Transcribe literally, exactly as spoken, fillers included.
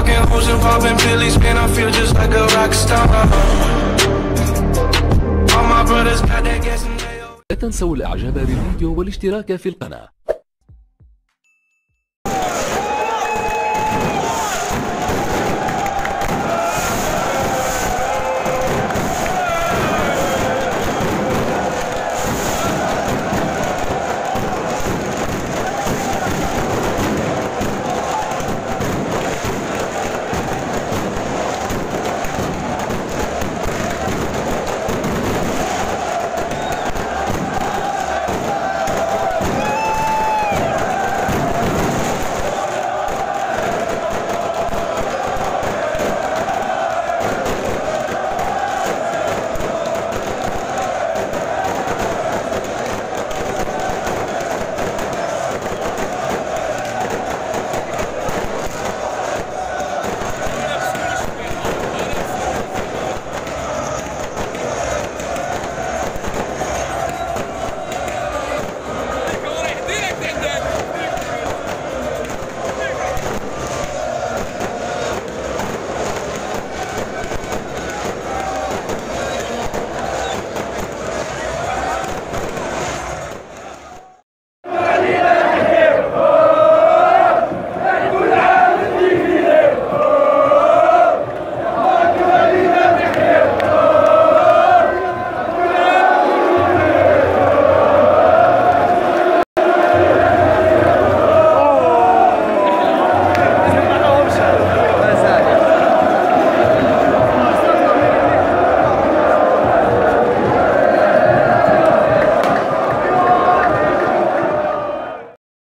Fucking hoes and popping pillies, man, I feel just like a rock star. All my brothers got that gas and they. لا تنسوا الاعجاب بالفيديو والاشتراك في القناة.